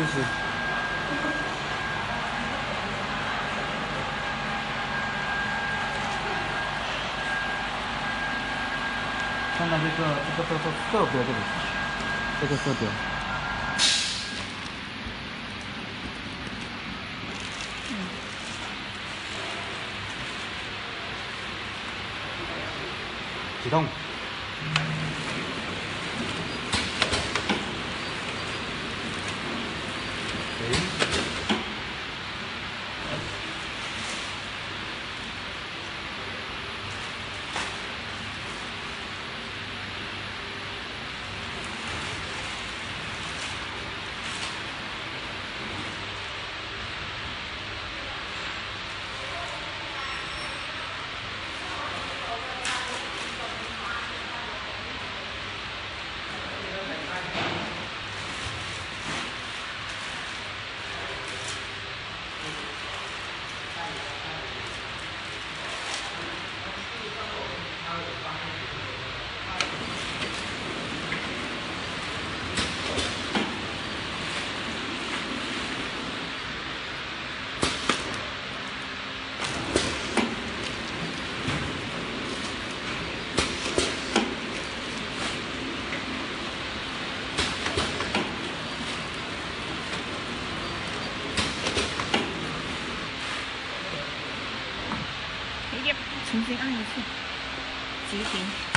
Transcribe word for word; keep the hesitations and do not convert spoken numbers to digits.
就是。看看这个这个这个色标，这里这个色标。嗯。启动。 重新按一次，急停。